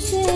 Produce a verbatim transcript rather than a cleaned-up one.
से